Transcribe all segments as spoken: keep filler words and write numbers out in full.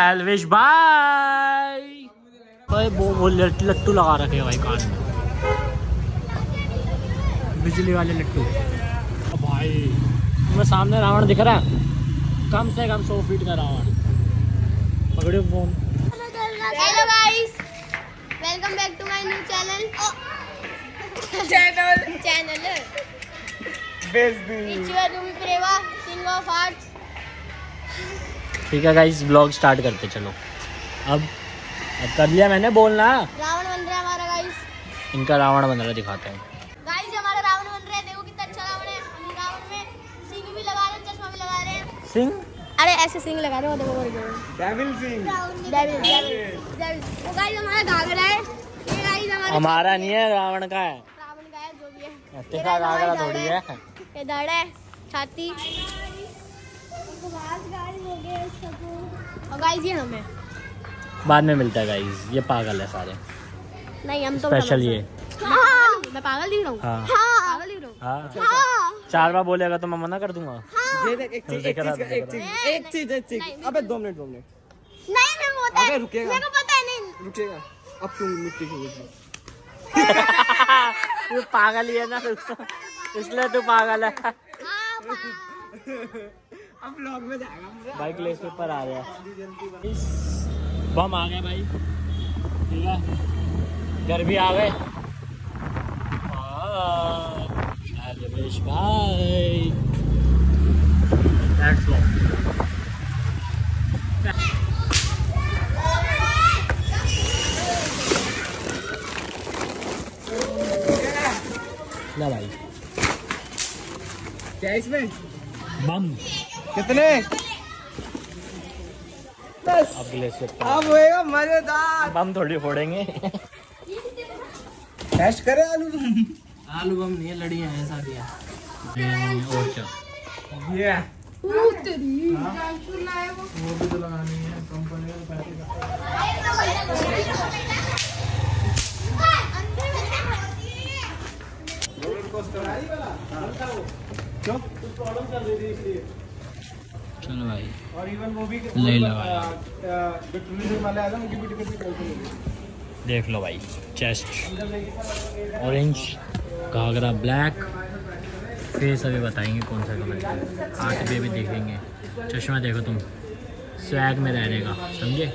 एलविश भाई भाई वो वो लट्टू लगा रखे है भाई कान में, बिजली वाले लट्टू। भाई तुम्हें सामने रावण दिख रहा है, कम से कम सौ फीट का रावण। पकड़ो phone. Hello guys, welcome back to my new channel channel channel King of Arts. ठीक है गाइस, ब्लॉग स्टार्ट करते चलो। अब अब कर लिया मैंने बोलना। रावण बन रहा है हमारा गाइस, इनका रावण बन रहा दिखाते हैं। गाइस हमारा रावण बन रहा है, देखो कितना अच्छा रावण है। हम रावण में सिंह भी लगा रहे हैं, चश्मा भी लगा रहे हैं। सिंह, अरे ऐसे सिंह लगा रहे हो, देखो डेविल सिंह। डेविल डेविल वो गाइस हमारा घाघरा है, ये गाइस हमारा हमारा नहीं है, रावण का है। रावण का है जो भी है, तेरा घाघरा थोड़ी है, ये दाढ़ है, छाती। और गाइस ये हमें बाद में मिलता है गाइस, ये पागल है सारे। नहीं हम तो स्पेशल ये हाँ। मैं पागल दिख रहा हूँ हाँ। पागल दिख रहा हूँ हाँ। हाँ। चार बार बोलेगा तो मैं मना कर दूंगा हाँ। एक एक चीज एक चीज एक चीज अबे दो मिनट दो मिनट नहीं मैं होता है, रुकेगा मेरे को पता है नहीं रुकेगा। अब तुम मिट्टी की वो पागल ही है ना, इसलिए तू पागल है। अब ब्लॉग में जाएगा। बाइक लेस पे पर आ गया, बम आ गया भाई, ठीक है घर भी आ गए। रमेश भाई लेट्स गो। ना भाई क्या इसमें बम कितने? बस अगले से अब होएगा मजेदार। बम थोड़ी फोड़ेंगे टेस्ट करें। आलू बम आलू बम नहीं, लड़ियां हैं सारियां। और क्या ये उतरी डालकर लाए वो वो भी तो लगानी है, कम पड़ेगा पैसे का। अंदर में होती है वो कोस्ट कराई वाला हल्का वो क्यों प्रॉब्लम चल रही थी इसलिए। चलो भाई, और इवन वो भी नहीं लगाया टूरिज्म वाले आएगा, उनकी भी टिकट निकल देख लो भाई। चेस्ट ऑरेंज, घाघरा ब्लैक, फेस अभी बताएंगे कौन सा कलर है, आठ पे भी देखेंगे। चश्मा देखो तुम, स्वैग में रहने का समझे,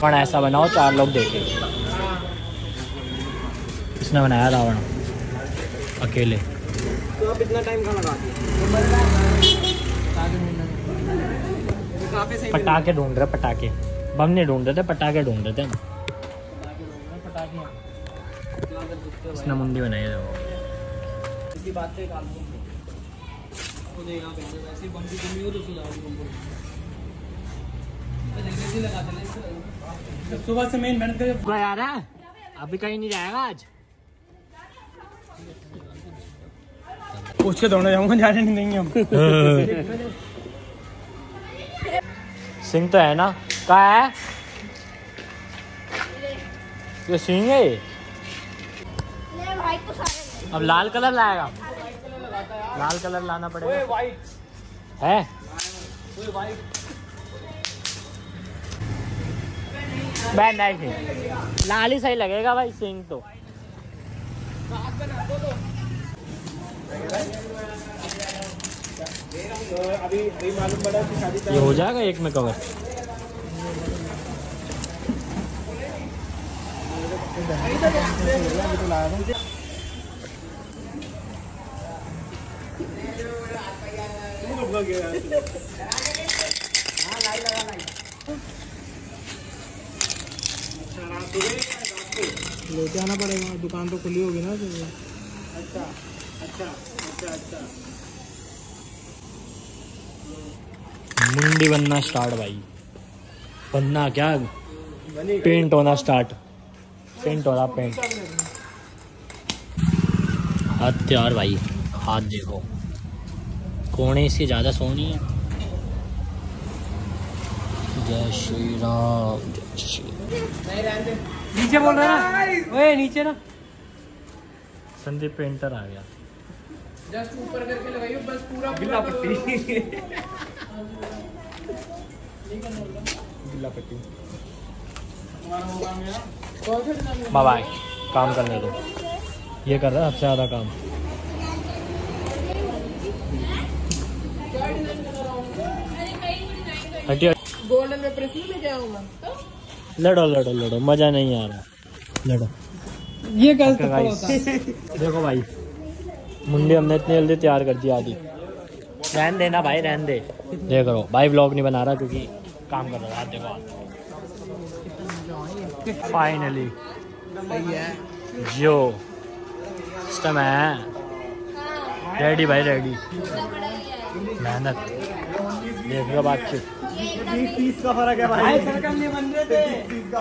पर ऐसा बनाओ चार लोग देखें। इसने बनाया रावण अकेले, तो आप इतना टाइम कहाँ लगाते हैं? पटाखे ढूंढ रहे, पटाखे बम नहीं ढूंढ रहे थे, पटाखे ढूंढ रहे थे। इसने मुंडी बनाई है सुबह से, मेहनत मेहनत करके आ रहा है। अभी कहीं नहीं जाएगा आज, पूछ के दौड़ना जाऊंगा, जाने नहीं देंगे हम। सिंह तो है ना, कहाँ है ये सिंह है? अब लाल कलर लाएगा, लाल कलर लाना पड़ेगा है। नहीं लाल ही सही लगेगा भाई, सिंह तो। ये हो जाएगा एक में कवर। लेके आना पड़ेगा, दुकान तो खुली होगी ना। अच्छा अच्छा अच्छा अच्छा मुंडी बनना स्टार्ट भाई, बनना क्या पेंट होना स्टार्ट, पेंट हो रहा पेंट। हाथ तैयार भाई, हाथ देखो कोने से ज़्यादा सोनी है। जय श्री राम, जय श्री। नीचे बोल रहा है ना, ओए नीचे ना। संदीप पेंटर आ गया। जस्ट ऊपर करके लगाइयो बस पूरा गिला पट्टी गिला पट्टी तुम्हारा हो काम यार कौन सा काम है बाय बाय काम करने दो। ये कर रहा है सबसे ज्यादा काम। हटिया गोल्डन में प्रेस में क्या होगा तो लड़ो लड़ो लड़ो मजा नहीं आ रहा लड़ो। ये गलत होता है देखो भाई मुंडे हमने इतने जल्दी तैयार कर दिया। आदि रहन देना भाई रहन दे दे करो भाई व्लॉग नहीं बना रहा क्योंकि काम कर रहा है। देखो फाइनली जो सिस्टम है रेडी भाई रेडी मेहनत देख लो बात का फर्क है भाई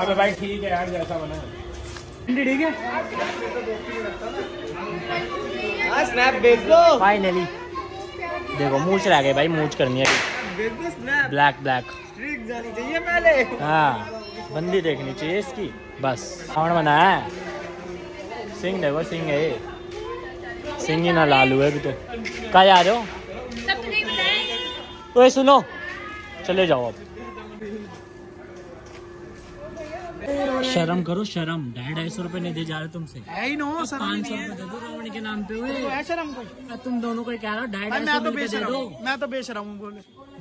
अबे भाई ठीक है यार जैसा बना ठीक है। स्नैप भेज दो फाइनली देखो मूछ रह गए भाई मूछ करनी है स्नैप ब्लैक ब्लैक स्ट्रीक जानी चाहिए पहले हाँ बंदी देखनी चाहिए इसकी बस कौन बना है सिंह देखो सिंह है सिंह ही ना लालू है अभी तो कहाँ जा रहे हो तो सुनो चले जाओ आप शर्म करो शर्म ढाई ढाई सौ रुपए नहीं दे जा रहे तुमसे पाँच सौ रावण के नाम पे हुए शर्म को तुम दोनों को कह रहा हूँ ढाई ढाई सौ रुपए दे दो। मैं तो बेशरम हूँ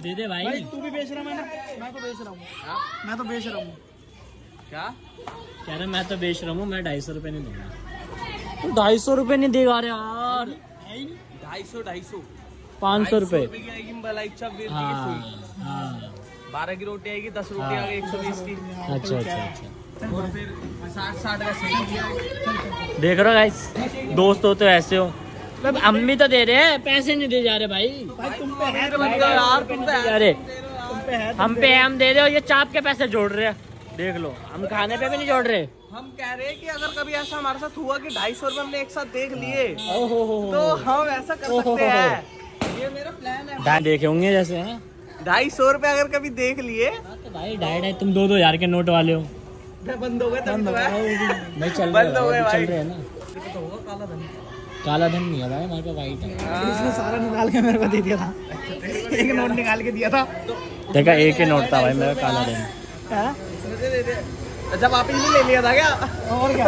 दे दे भाई तू भी बेशरम है ना। मैं तो बेशरम हूँ मैं तो बेशरम हूँ क्या कह रहा मैं तो बेशरम हूँ मैं ढाई सौ रुपए नहीं दूंगा। तू ढाई सौ रुपए नहीं देगा यार ढाई सौ ढाई सौ पाँच सौ रुपए बारह की रोटी आएगी दस रोटी आएगी एक सौ बीस की। अच्छा अच्छा अच्छा और फिर साठ साठ का देख रहा गाइस दोस्त हो तो ऐसे हो मतलब अम्मी तो दे रहे हैं पैसे नहीं दे जा रहे भाई भाई तुम पे है यार तुम पे है यार हम पे हम दे रहे हो ये चाप के पैसे जोड़ रहे हैं देख लो हम खाने पे भी नहीं जोड़ रहे। हम कह रहे हैं कि अगर कभी ऐसा हमारे साथ हुआ कि ढाई सौ रुपए हमने एक साथ देख लिए तो हम ऐसा कर सकते हैं ये मेरा प्लान है। देखे होंगे जैसे है ढाई सौ रुपए अगर कभी देख लिए तो भाई ढाई ढाई तुम दो दो हजार के नोट वाले हो बंद हो गए तब तो भाई चल बंद हो गए चल रहे हैं ना तो होगा काला धन काला धन नहीं है भाई हमारे पास वाइट है इसने सारा निकाल के मेरे को दे दिया था एक नोट निकाल के दिया था देखा एक ही नोट था भाई मेरा काला धन जब आप ही ले लिया था क्या और क्या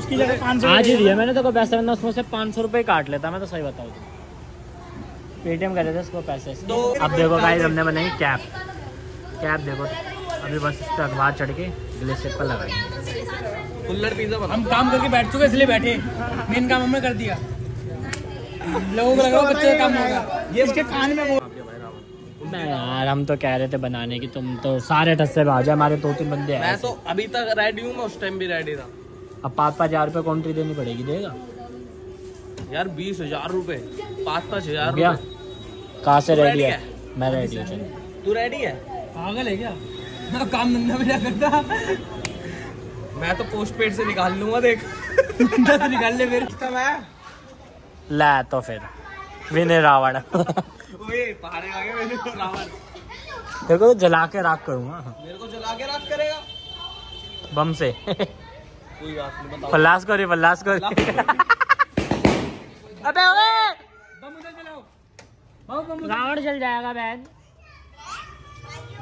उसकी जगह पाँच सौ आज ही दिया मैंने तो पैसा बंदा उसमें से पाँच सौ रुपये काट लेता मैं तो सही बताऊँ तुम पेटीएम कर देते उसको पैसे। अब देखो गाइस हमने बनाई कैप कैप देखो अभी बस इस पर अखबार चढ़ के ग्लेशियर पर लगाएंगे कुल्लड़ पिज्जा हम काम करके बैठ चुके इसलिए बैठे मेन काम हमने कर दिया लोगों को लगा बच्चों का काम होगा ये इसके कान में यार हम तो कह रहे थे बनाने की तुम तो सारे ठस्से में आ जाए हमारे दो तीन बंदे मैं तो अभी तक रेडी हूँ मैं उस टाइम भी रेडी था। अब पाँच पाँच हजार रुपये कॉन्ट्री देनी पड़ेगी देगा यार बीस हजार रूपए पाँच पाँच हजार कहाँ से रेडी है? है मैं रेडी हूँ तू रेडी है पागल है क्या मैं तो काम धंधा भी नहीं करता मैं तो पोस्टपेड से निकाल लूंगा देख दस निकाल ले फिर ला तो फिर विनय रावण ओए पहाड़े आ गए विनय रावण देखो जला के राख करूँगा मेरे को जला के राख करेगा बम से कोई बात नहीं फल्लास करी फल्लास करी अबे बम उधर चलाओ रावण चल जाएगा बहन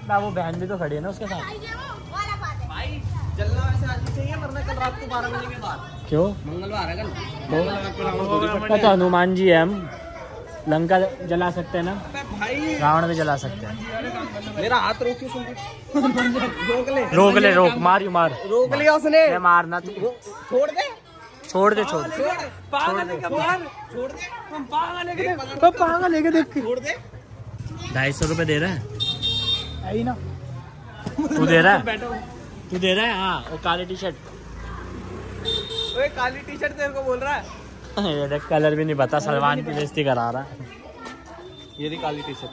ना वो बहन भी तो खड़ी है ना उसके साथ भाई जलना वैसे आज चाहिए वरना कल रात को बारह बजे के बाद क्यों मंगलवार है कल पता हनुमान जी है हम लंका जला सकते हैं ना भाई रावण भी जला सकते हैं। मेरा हाथ रोकियो रोक ले रोक ले रोक मारियो मार रोक लिया उसने मारना छोड़ दे छोड़ दे छोड़ दे पागल लेके देख ढाई सौ रुपए दे रहा है ना तू दे रहा है तू दे रहा है हाँ वो काली टी शर्ट ओए काली टी शर्ट तेरे को बोल रहा है ये देख कलर भी नहीं पता सलमान की बेइज्जती करा रहा है ये रही काली टी शर्ट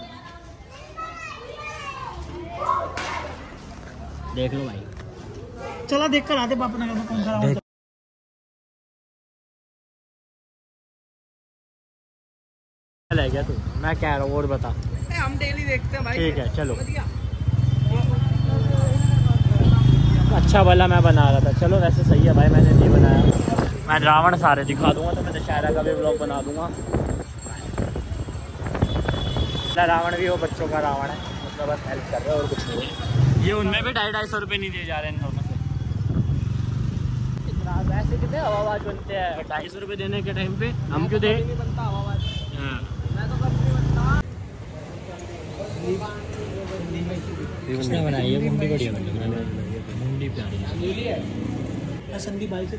देख लो भाई चला देख कर आते बाप नगर में कौन सा है क्या तू मैं कह रहा हूँ और बता हम डेली देखते हैं भाई ठीक है चलो अच्छा भला मैं बना रहा था चलो वैसे सही है भाई मैंने नहीं बनाया मैं रावण सारे दिखा दूंगा तो मैं दशहरा का भी ब्लॉग बना दूंगा असला रावण भी वो बच्चों का रावण है, मतलब बस हेल्प कर रहे हैं और कुछ नहीं। ये उनमें भी ढाई ढाई सौ रुपये नहीं दिए जा रहे हैं इन दोनों से। इतना पैसे कितने हवाबाज बनते हैं, ढाई सौ रुपये देने के टाइम पे हम क्यों दें। किसने बनाई है मुंडी? बढ़िया मुंडी प्यारी है। संदीप भाई से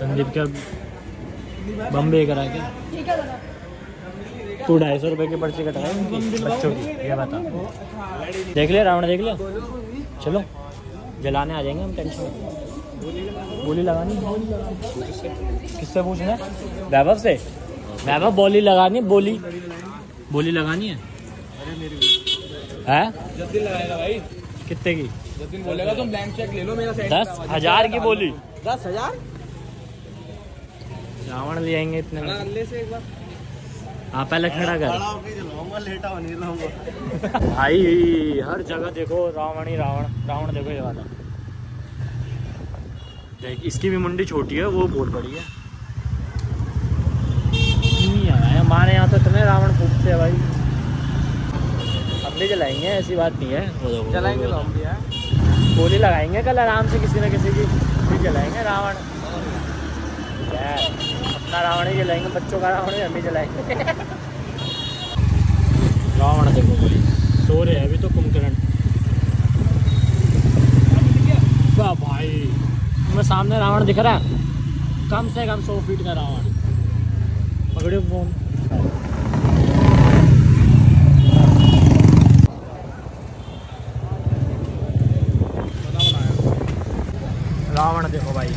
संदीप क्या बम्बे करा के तू ढाई सौ रुपये की पर्ची कटाया बच्चों की, ये बता। देख लिया रावण, देख लिया। चलो जलाने आ जाएंगे हम, टेंशन में। गोली लगानी किससे पूछना है? वैभव से। वैभव बोली लगानी, बोली बोली लगानी है भाई। कितने की? जतिन बोलेगा तुम ब्लैंक चेक ले लो मेरा। दस हजार की बोली। दस हजार रावण ले आएंगे इतने में। हाँ पहले खड़ा कर, लेटा होने लगा भाई। हर जगह देखो रावण ही रावण रावण। देखो ये वाला, देख इसकी भी मुंडी छोटी है, वो बहुत बड़ी है। हमारे यहाँ तो इतने रावण फूकते हैं भाई। हमने जलाएंगे, ऐसी बात नहीं है, जलाएंगे गोली लगाएंगे कल आराम से किसी न किसी की, फिर जलाएंगे रावण। अपना रावण ही जलाएंगे, बच्चों का रावण ही हम ही जलाएंगे। रावण देखो गोली सो रहे हैं अभी तो कुंभकर्ण। वाह भाई तुम्हें सामने रावण दिख रहा है, कम से कम सौ फीट का रावण। पकड़े फोन। रावण देखो भाई,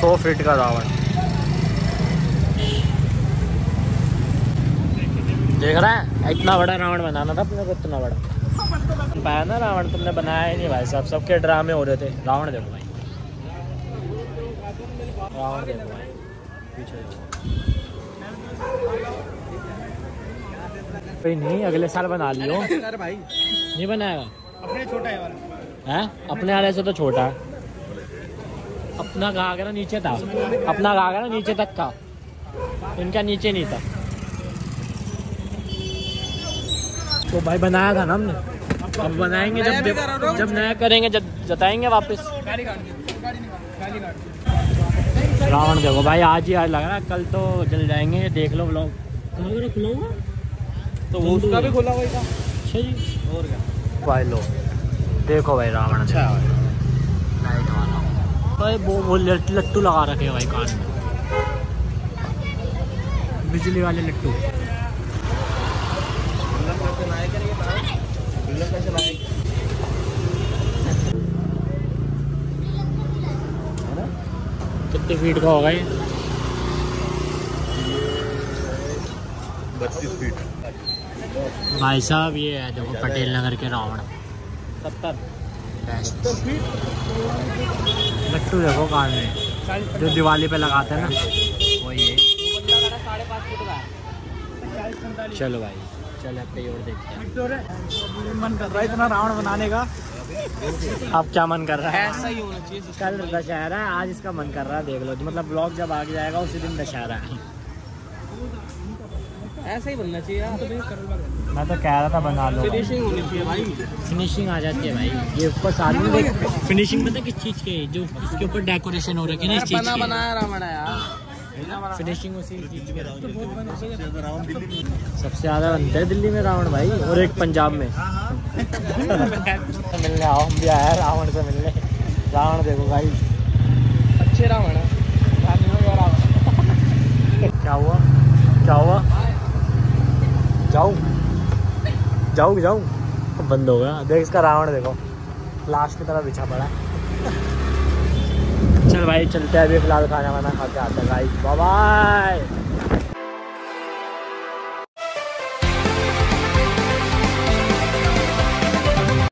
सौ फीट का रावण। देख रहा है, इतना बड़ा रावण बनाना था अपने को, इतना बड़ा पाया ना रावण तुमने बनाया ही नहीं भाई साहब, सबके ड्रामे हो रहे थे। रावण देखो भाई, रावण देखो भाई पीछे। नहीं अगले साल बना लियो भाई। नहीं बनाएगा अपने छोटा है वाला है, अपने वाले से तो छोटा है। अपना घाघरा नीचे था, अपना घाघरा नीचे तक का, इनका नीचे नहीं था। तो भाई बनाया था ना हमने, अब बनाएंगे जब जब, जब नया करेंगे जब जताएंगे वापस। रावण देखो भाई, आज ही आज लग रहा है, कल तो जल जाएंगे। देख लो ब्लॉग तो वो उसका भी खुला हुआ था। अच्छा जी, और क्या भाई लो देखो भाई रावण। अच्छा लाइट वाला भाई, वो वो लट्टू लगा रखे हैं भाई कान में, बिजली वाले लट्टू। कितने फीट का होगा ये? बत्तीस फीट भाई साहब। ये है देखो पटेल नगर के रावण, सत्तर लट्टू देखो कान में, जो दिवाली पे लगाते हैं ना वही है। चलो भाई चलो आप कहीं और देखते हैं। मन कर रहा है इतना रावण बनाने का। अब क्या मन कर रहा है? ऐसा ही होना चाहिए। कल दशहरा है, आज इसका मन कर रहा है। देख लो मतलब ब्लॉग जब आगे जाएगा उसी दिन दशहरा है। ऐसा ही बनना चाहिए यार। मैं तो कह रहा था बना लो, फिनिशिंग होनी चाहिए भाई। फिनिशिंग आ जाती है भाई, ये ऊपर साथ में देख। फिनिशिंग पता किस चीज़ के, जो इसके ऊपर डेकोरेशन हो रखी है ना इस चीज़ की, बनाया रावण यार। फिनिशिंग उसी चीज़ में। सबसे ज़्यादा बनते हैं दिल्ली में रावण भाई, और एक पंजाब में। मिलने आओ, हम भी आया रावण से मिलने। रावण देखो भाई, अच्छे रावण है। क्या हुआ क्या हुआ? जाऊँ जाऊँ जाऊँ तो बंद हो गया। देख इसका रावण देखो, लाश की तरह बिछा पड़ा। चल भाई चलते हैं अभी, फिलहाल खाना वाना खा के आते हैं भाई। Bye bye.